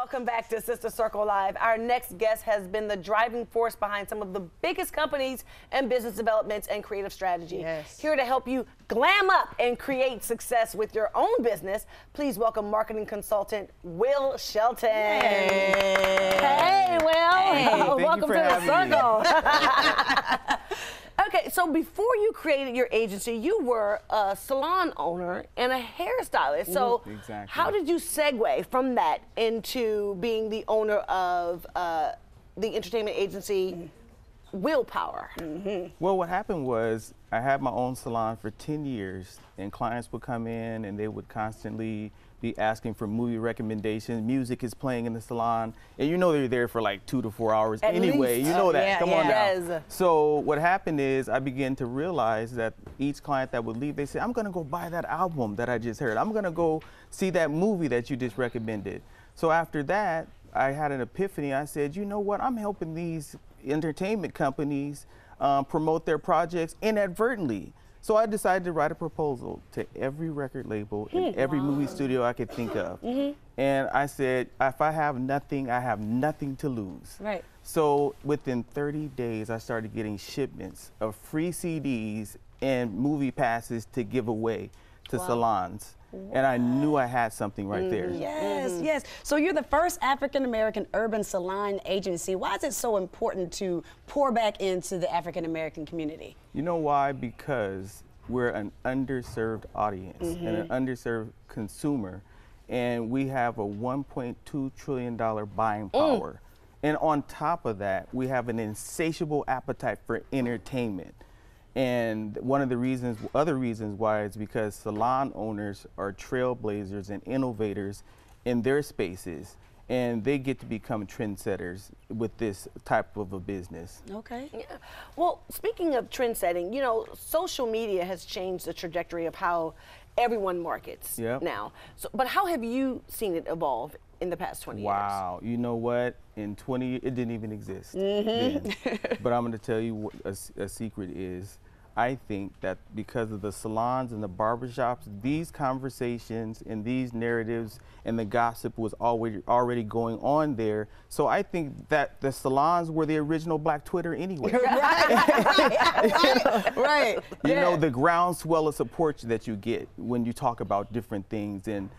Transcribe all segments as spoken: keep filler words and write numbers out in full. Welcome back to Sister Circle Live. Our next guest has been the driving force behind some of the biggest companies and business developments and creative strategy. Yes. Here to help you glam up and create success with your own business, please welcome marketing consultant Wil Shelton. Hey, hey Wil. Hey, welcome to the circle. Okay, so before you created your agency, you were a salon owner and a hairstylist. So exactly. How did you segue from that into being the owner of uh, the entertainment agency Willpower? Mm-hmm. Well, what happened was I had my own salon for ten years, and clients would come in and they would constantly be asking for movie recommendations. Music is playing in the salon, and you know they're there for like two to four hours At anyway. Least. You know that. Oh, yeah, Come yeah. on yes. now. So what happened is I began to realize that each client that would leave, they said, "I'm gonna go buy that album that I just heard. I'm gonna go see that movie that you just recommended." So after that, I had an epiphany. I said, "You know what? I'm helping these entertainment companies um, promote their projects inadvertently." So I decided to write a proposal to every record label and every wow. movie studio I could think of. Mm-hmm. And I said, if I have nothing, I have nothing to lose. Right. So within thirty days, I started getting shipments of free C Ds and movie passes to give away to wow. salons. Wow. And I knew I had something right mm-hmm. there. Yes, mm-hmm. yes. So you're the first African-American urban salon agency. Why is it so important to pour back into the African-American community? You know why? Because we're an underserved audience mm-hmm. and an underserved consumer, and we have a one point two trillion dollar buying power. Mm. And on top of that, we have an insatiable appetite for entertainment. And one of the reasons, other reasons why is because salon owners are trailblazers and innovators in their spaces, and they get to become trendsetters with this type of a business. Okay. Yeah. Well, speaking of trendsetting, you know, social media has changed the trajectory of how everyone markets yep. now. So, but how have you seen it evolve in the past twenty wow. years? Wow, you know what? In twenty years, it didn't even exist. Mm-hmm. But I'm gonna tell you what a, a secret is. I think that because of the salons and the barbershops, these conversations and these narratives and the gossip was always already going on there. So I think that the salons were the original Black Twitter anyway. Right, right, right. You yeah. know, the groundswell of support that you get when you talk about different things and,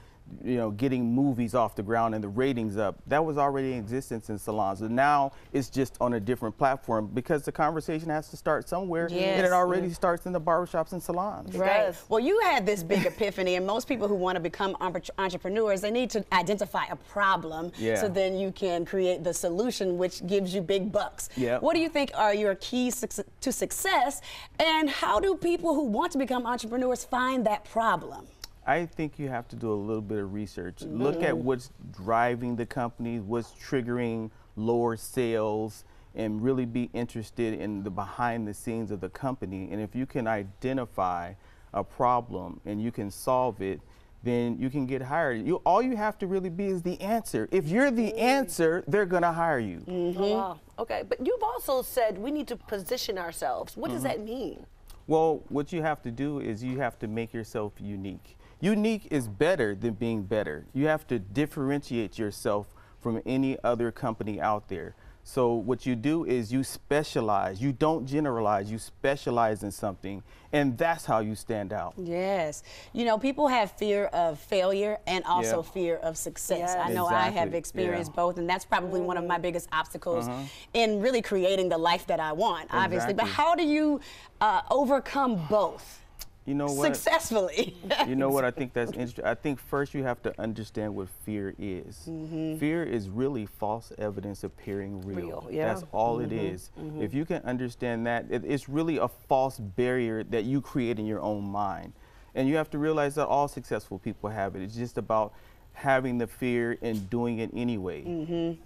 you know, getting movies off the ground and the ratings up, that was already in existence in salons. And now it's just on a different platform because the conversation has to start somewhere, yes. and it already yes. starts in the barbershops and salons. Right. Well, you had this big epiphany, and most people who want to become entrepreneurs, they need to identify a problem yeah. so then you can create the solution, which gives you big bucks. Yep. What do you think are your keys to success, and how do people who want to become entrepreneurs find that problem? I think you have to do a little bit of research. Mm-hmm. Look at what's driving the company, what's triggering lower sales, and really be interested in the behind the scenes of the company. And if you can identify a problem and you can solve it, then you can get hired. You, all you have to really be is the answer. If you're the answer, they're gonna hire you. Mm-hmm. Oh, wow. Okay, but you've also said we need to position ourselves. What mm-hmm. does that mean? Well, what you have to do is you have to make yourself unique. Unique is better than being better. You have to differentiate yourself from any other company out there. So what you do is you specialize. You don't generalize, you specialize in something, and that's how you stand out. Yes. You know, people have fear of failure and also yep. fear of success. Yes. I know exactly. I have experienced yeah. both, and that's probably one of my biggest obstacles uh-huh. in really creating the life that I want, exactly. obviously. But how do you uh, overcome both? You know what? Successfully. You know what? I think that's interesting. I think first you have to understand what fear is. Mm-hmm. Fear is really false evidence appearing real. real yeah. That's all mm-hmm. it is. Mm-hmm. If you can understand that, it, it's really a false barrier that you create in your own mind. And you have to realize that all successful people have it. It's just about having the fear and doing it anyway. Mm-hmm.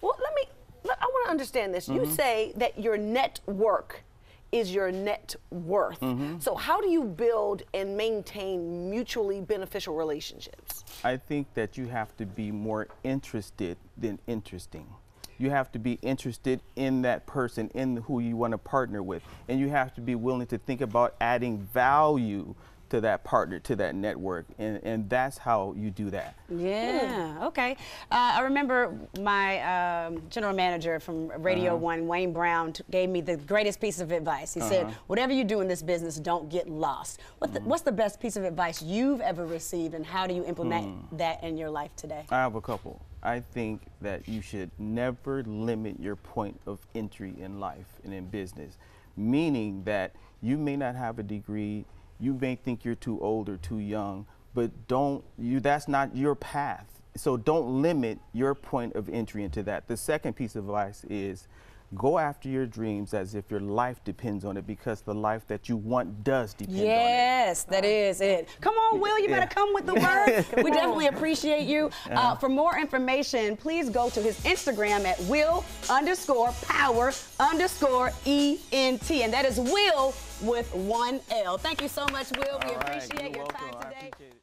Well, let me, I want to understand this. Mm-hmm. You say that your network is your net worth. Mm-hmm. So how do you build and maintain mutually beneficial relationships? I think that you have to be more interested than interesting. You have to be interested in that person, in who you want to partner with, and you have to be willing to think about adding value to that partner, to that network, and, and that's how you do that. Yeah, yeah. Okay. Uh, I remember my um, general manager from Radio uh-huh. One, Wayne Brown, gave me the greatest piece of advice. He uh-huh. said, whatever you do in this business, don't get lost. What the, mm. What's the best piece of advice you've ever received, and how do you implement mm. that in your life today? I have a couple. I think that you should never limit your point of entry in life and in business, meaning that you may not have a degree, you may think you're too old or too young, but don't you, that's not your path. So don't limit your point of entry into that. The second piece of advice is go after your dreams as if your life depends on it, because the life that you want does depend yes, on it. Yes, that is it. Come on, Will, you yeah. better come with the word. We definitely appreciate you. Uh, for more information, please go to his Instagram at Will underscore power underscore E N T. And that is Will with one L. Thank you so much, Will. We All appreciate right, your welcome. time today.